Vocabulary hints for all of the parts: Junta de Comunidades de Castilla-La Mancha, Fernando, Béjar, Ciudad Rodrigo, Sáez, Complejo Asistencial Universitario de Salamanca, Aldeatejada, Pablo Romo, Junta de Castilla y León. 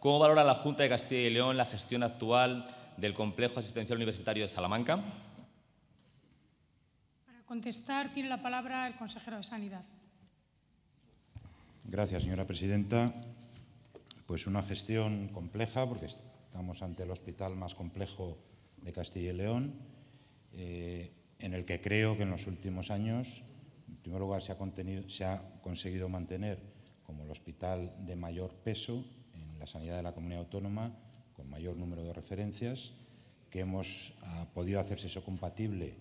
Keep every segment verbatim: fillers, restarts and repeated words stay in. ¿Cómo valora la Junta de Castilla y León la gestión actual del Complejo Asistencial Universitario de Salamanca? Para contestar tiene la palabra el consejero de Sanidad. Gracias, señora presidenta. Pues una gestión compleja, porque estamos ante el hospital más complejo de Castilla y León, eh, en el que creo que en los últimos años, en primer lugar, se ha, se ha conseguido mantener como el hospital de mayor peso en la sanidad de la comunidad autónoma, con mayor número de referencias, que hemos ha podido hacerse eso compatible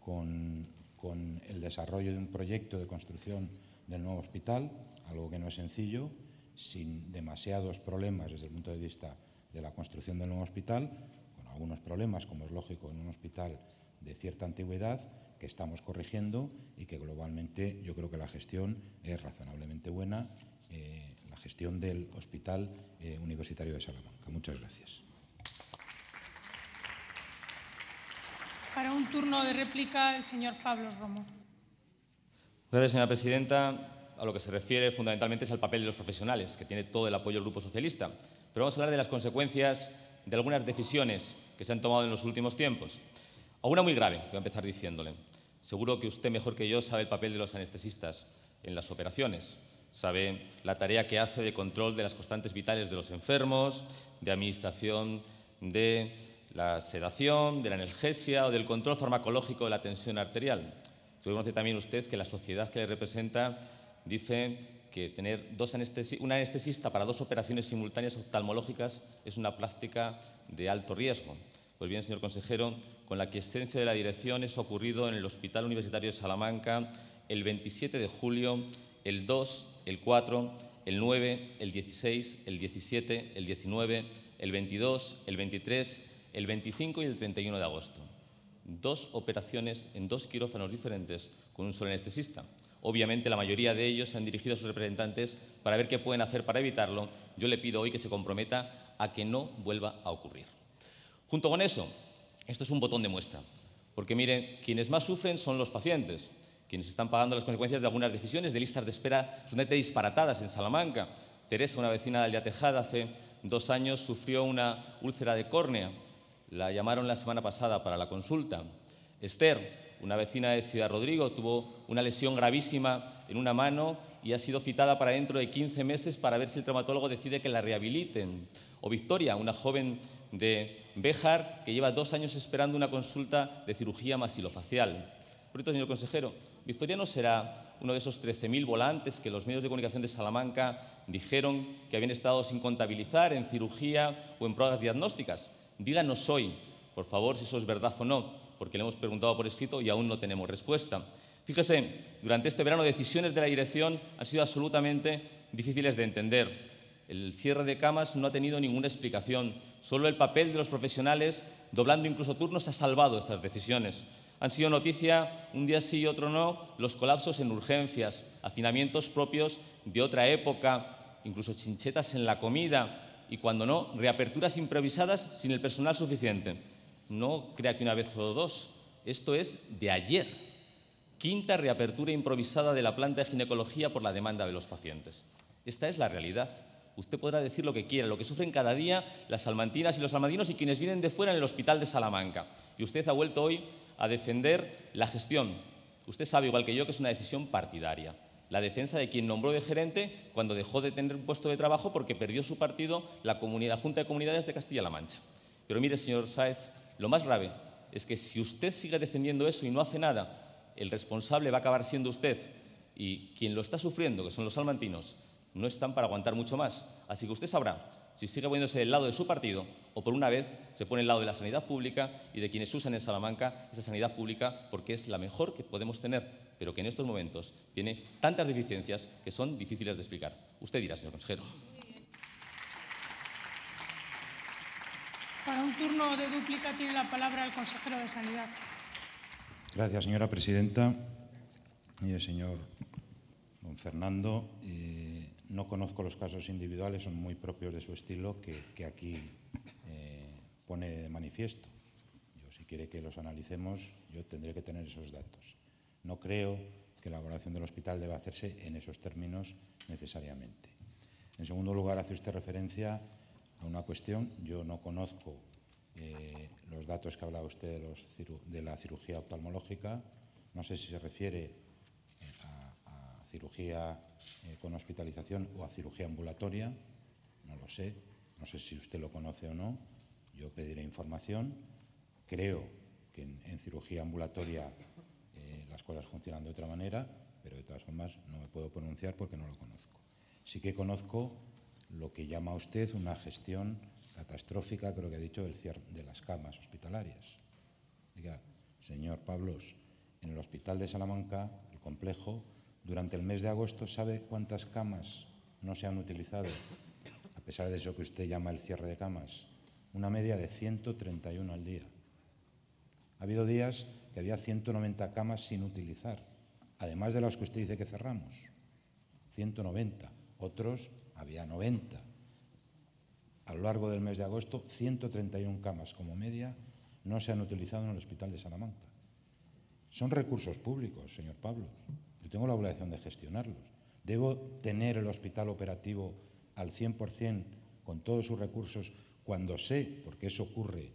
con, con el desarrollo de un proyecto de construcción del nuevo hospital, algo que no es sencillo, sin demasiados problemas desde el punto de vista de la construcción del nuevo hospital, con algunos problemas, como es lógico, en un hospital de cierta antigüedad, que estamos corrigiendo y que globalmente yo creo que la gestión es razonablemente buena, eh, la gestión del Hospital eh, Universitario de Salamanca. Muchas gracias. Para un turno de réplica, el señor Pablo Romo. Gracias, señora presidenta. A lo que se refiere fundamentalmente es al papel de los profesionales, que tiene todo el apoyo del Grupo Socialista. Pero vamos a hablar de las consecuencias de algunas decisiones que se han tomado en los últimos tiempos. A una muy grave, voy a empezar diciéndole. Seguro que usted mejor que yo sabe el papel de los anestesistas en las operaciones, sabe la tarea que hace de control de las constantes vitales de los enfermos, de administración de la sedación, de la analgesia o del control farmacológico de la tensión arterial. Conoce también usted que la sociedad que le representa dice que tener dos anestesi- un anestesista para dos operaciones simultáneas oftalmológicas es una práctica de alto riesgo. Pues bien, señor consejero, con la aquiescencia de la dirección eso ha ocurrido en el Hospital Universitario de Salamanca el veintisiete de julio, el dos, el cuatro, el nueve, el dieciséis, el diecisiete, el diecinueve, el veintidós, el veintitrés, el veinticinco y el treinta y uno de agosto. Dos operaciones en dos quirófanos diferentes con un solo anestesista. Obviamente, la mayoría de ellos se han dirigido a sus representantes para ver qué pueden hacer para evitarlo. Yo le pido hoy que se comprometa a que no vuelva a ocurrir. Junto con eso, esto es un botón de muestra, porque mire, quienes más sufren son los pacientes, quienes están pagando las consecuencias de algunas decisiones de listas de espera sumamente disparatadas en Salamanca. Teresa, una vecina de Aldeatejada, hace dos años sufrió una úlcera de córnea. La llamaron la semana pasada para la consulta. Esther, una vecina de Ciudad Rodrigo, tuvo una lesión gravísima en una mano y ha sido citada para dentro de quince meses para ver si el traumatólogo decide que la rehabiliten. O Victoria, una joven de Béjar, que lleva dos años esperando una consulta de cirugía masilofacial. Por esto, señor consejero, ¿Victoria no será uno de esos trece mil volantes que los medios de comunicación de Salamanca dijeron que habían estado sin contabilizar en cirugía o en pruebas diagnósticas? Díganos hoy, por favor, si eso es verdad o no, porque le hemos preguntado por escrito y aún no tenemos respuesta. Fíjese, durante este verano decisiones de la dirección han sido absolutamente difíciles de entender. El cierre de camas no ha tenido ninguna explicación. Solo el papel de los profesionales, doblando incluso turnos, ha salvado estas decisiones. Han sido noticia, un día sí y otro no, los colapsos en urgencias, hacinamientos propios de otra época, incluso chinchetas en la comida y, cuando no, reaperturas improvisadas sin el personal suficiente. No crea que una vez o dos, esto es de ayer. Quinta reapertura improvisada de la planta de ginecología por la demanda de los pacientes. Esta es la realidad. Usted podrá decir lo que quiera, lo que sufren cada día las salmantinas y los salmantinos y quienes vienen de fuera en el hospital de Salamanca. Y usted ha vuelto hoy a defender la gestión. Usted sabe, igual que yo, que es una decisión partidaria. La defensa de quien nombró de gerente cuando dejó de tener un puesto de trabajo porque perdió su partido, la, la Junta de Comunidades de Castilla-La Mancha. Pero mire, señor Sáez, lo más grave es que si usted sigue defendiendo eso y no hace nada, el responsable va a acabar siendo usted. Y quien lo está sufriendo, que son los salmantinos, no están para aguantar mucho más. Así que usted sabrá si sigue poniéndose del lado de su partido o por una vez se pone del lado de la sanidad pública y de quienes usan en Salamanca esa sanidad pública porque es la mejor que podemos tener, pero que en estos momentos tiene tantas deficiencias que son difíciles de explicar. Usted dirá, señor consejero. Para un turno de dúplica tiene la palabra el consejero de Sanidad. Gracias, señora presidenta. Y el señor don Fernando. Eh... No conozco los casos individuales, son muy propios de su estilo que, que aquí eh, pone de manifiesto. Yo, si quiere que los analicemos, yo tendré que tener esos datos. No creo que la valoración del hospital deba hacerse en esos términos necesariamente. En segundo lugar, hace usted referencia a una cuestión. Yo no conozco eh, los datos que hablaba usted de, los de la cirugía oftalmológica. No sé si se refiere a, a cirugía eh, con hospitalización o a cirugía ambulatoria. No lo sé. No sé si usted lo conoce o no. Yo pediré información. Creo que en, en cirugía ambulatoria eh, las cosas funcionan de otra manera, pero de todas formas no me puedo pronunciar porque no lo conozco. Sí que conozco lo que llama usted una gestión catastrófica, creo que ha dicho, del cierre de las camas hospitalarias. Diga, señor Pablos, en el hospital de Salamanca, el complejo, durante el mes de agosto, ¿sabe cuántas camas no se han utilizado? A pesar de eso que usted llama el cierre de camas, una media de ciento treinta y uno al día. Ha habido días que había ciento noventa camas sin utilizar, además de las que usted dice que cerramos, ciento noventa, otros había noventa. A lo largo del mes de agosto, ciento treinta y uno camas como media no se han utilizado en el hospital de Salamanca. Son recursos públicos, señor Pablo. Yo tengo la obligación de gestionarlos. ¿Debo tener el hospital operativo al cien por cien con todos sus recursos cuando sé, porque eso ocurre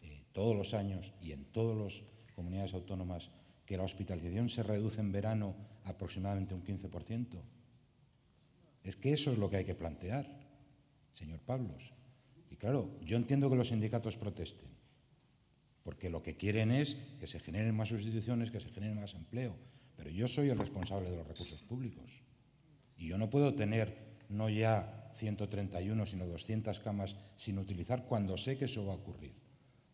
eh, todos los años y en todas las comunidades autónomas, que la hospitalización se reduce en verano aproximadamente un quince por ciento? Es que eso es lo que hay que plantear, señor Pablos. Y claro, yo entiendo que los sindicatos protesten, porque lo que quieren es que se generen más sustituciones, que se genere más empleo. Pero yo soy el responsable de los recursos públicos. Y yo no puedo tener no ya ciento treinta y uno, sino doscientas camas sin utilizar cuando sé que eso va a ocurrir.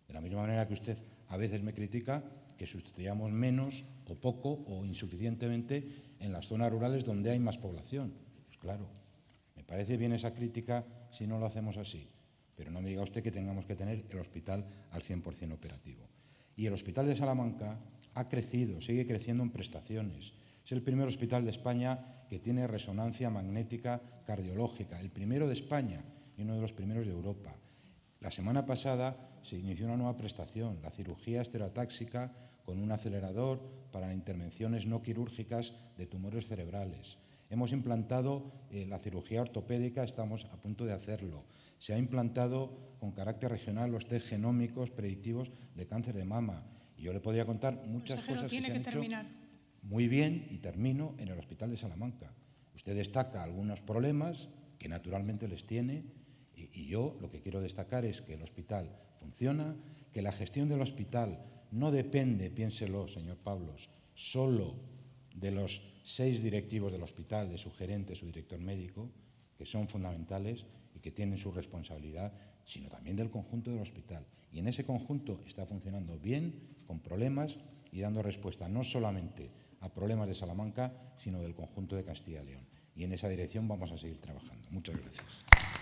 De la misma manera que usted a veces me critica que sustituyamos menos o poco o insuficientemente en las zonas rurales donde hay más población. Claro, me parece bien esa crítica si no lo hacemos así, pero no me diga usted que tengamos que tener el hospital al cien por cien operativo. Y el hospital de Salamanca ha crecido, sigue creciendo en prestaciones. Es el primer hospital de España que tiene resonancia magnética cardiológica, el primero de España y uno de los primeros de Europa. La semana pasada se inició una nueva prestación, la cirugía estereotáxica con un acelerador para intervenciones no quirúrgicas de tumores cerebrales. Hemos implantado eh, la cirugía ortopédica, estamos a punto de hacerlo. Se ha implantado con carácter regional los test genómicos predictivos de cáncer de mama. Y yo le podría contar muchas cosas que se han hecho muy bien, y termino, en el hospital de Salamanca. Usted destaca algunos problemas que naturalmente les tiene y, y yo lo que quiero destacar es que el hospital funciona, que la gestión del hospital no depende, piénselo, señor Pablos, solo de los seis directivos del hospital, de su gerente, su director médico, que son fundamentales y que tienen su responsabilidad, sino también del conjunto del hospital. Y en ese conjunto está funcionando bien, con problemas y dando respuesta no solamente a problemas de Salamanca, sino del conjunto de Castilla y León. Y en esa dirección vamos a seguir trabajando. Muchas gracias.